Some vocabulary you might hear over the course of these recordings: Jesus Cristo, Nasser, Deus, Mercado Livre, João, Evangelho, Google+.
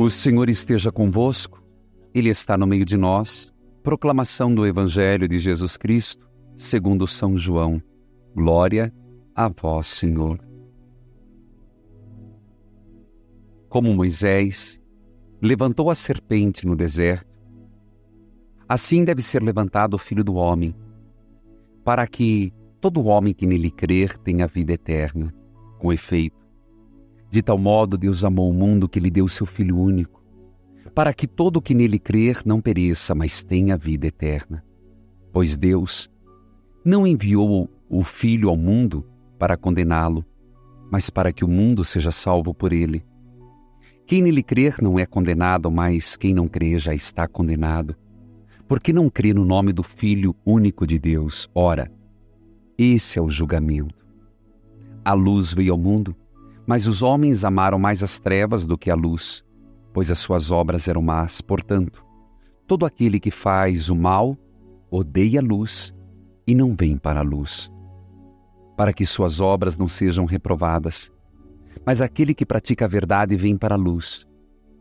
O Senhor esteja convosco, Ele está no meio de nós. Proclamação do Evangelho de Jesus Cristo, segundo São João. Glória a vós, Senhor. Como Moisés levantou a serpente no deserto, assim deve ser levantado o Filho do Homem, para que todo homem que nele crer tenha vida eterna. Com efeito, de tal modo Deus amou o mundo que lhe deu seu Filho único, para que todo o que nele crer não pereça, mas tenha vida eterna. Pois Deus não enviou o Filho ao mundo para condená-lo, mas para que o mundo seja salvo por ele. Quem nele crer não é condenado, mas quem não crê já está condenado, porque não crê no nome do Filho único de Deus. Ora, esse é o julgamento. A luz veio ao mundo, mas os homens amaram mais as trevas do que a luz, pois as suas obras eram más. Portanto, todo aquele que faz o mal odeia a luz e não vem para a luz, para que suas obras não sejam reprovadas. Mas aquele que pratica a verdade vem para a luz,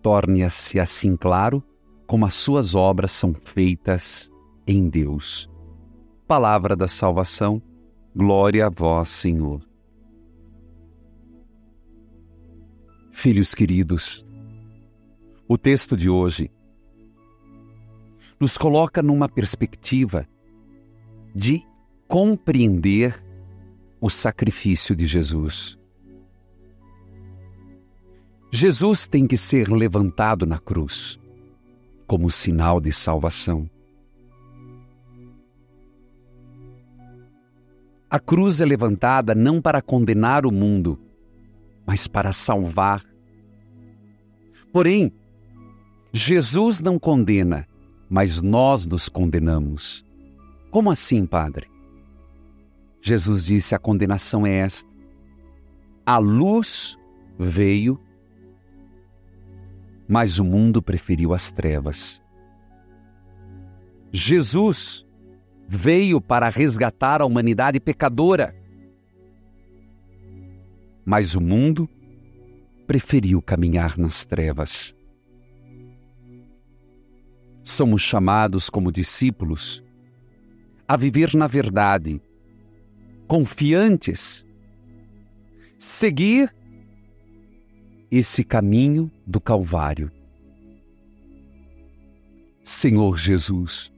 torna-se assim claro como as suas obras são feitas em Deus. Palavra da salvação, glória a vós, Senhor. Filhos queridos, o texto de hoje nos coloca numa perspectiva de compreender o sacrifício de Jesus. Jesus tem que ser levantado na cruz como sinal de salvação. A cruz é levantada não para condenar o mundo, mas para salvar. Porém, Jesus não condena, mas nós nos condenamos. Como assim, Padre? Jesus disse: a condenação é esta. A luz veio, mas o mundo preferiu as trevas. Jesus veio para resgatar a humanidade pecadora, mas o mundo preferiu caminhar nas trevas. Somos chamados como discípulos a viver na verdade, confiantes, seguir esse caminho do Calvário. Senhor Jesus,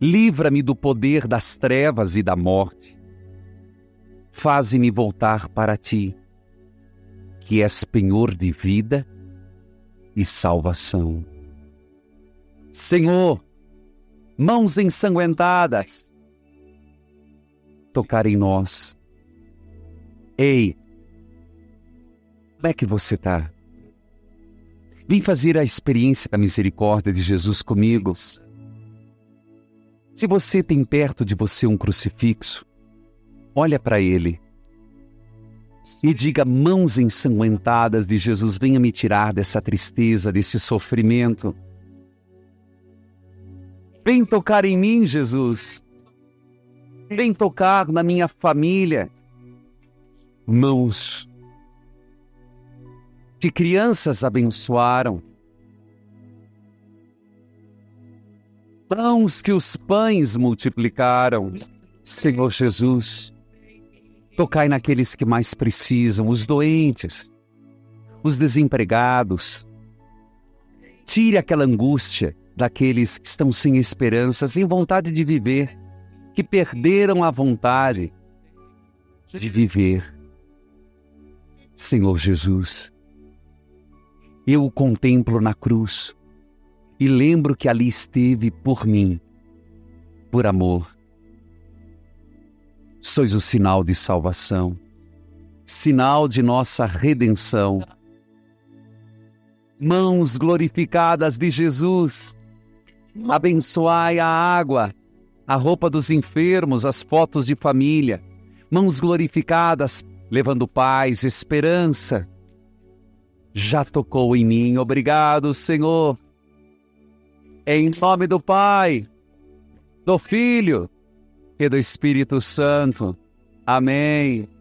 livra-me do poder das trevas e da morte. Faze-me voltar para ti, que és penhor de vida e salvação. Senhor, mãos ensanguentadas, tocar em nós. Ei, como é que você está? Vem fazer a experiência da misericórdia de Jesus comigo. Se você tem perto de você um crucifixo, olha para ele e diga: mãos ensanguentadas de Jesus, venha me tirar dessa tristeza, desse sofrimento. Vem tocar em mim, Jesus. Vem tocar na minha família. Mãos que crianças abençoaram. Mãos que os pães multiplicaram. Senhor Jesus, tocai naqueles que mais precisam, os doentes, os desempregados. Tire aquela angústia daqueles que estão sem esperança, sem vontade de viver, que perderam a vontade de viver. Senhor Jesus, eu o contemplo na cruz e lembro que ali esteve por mim, por amor. Sois o sinal de salvação, sinal de nossa redenção. Mãos glorificadas de Jesus, abençoai a água, a roupa dos enfermos, as fotos de família. Mãos glorificadas, levando paz, esperança. Já tocou em mim, obrigado, Senhor. Em nome do Pai, do Filho e do Espírito Santo. Amém.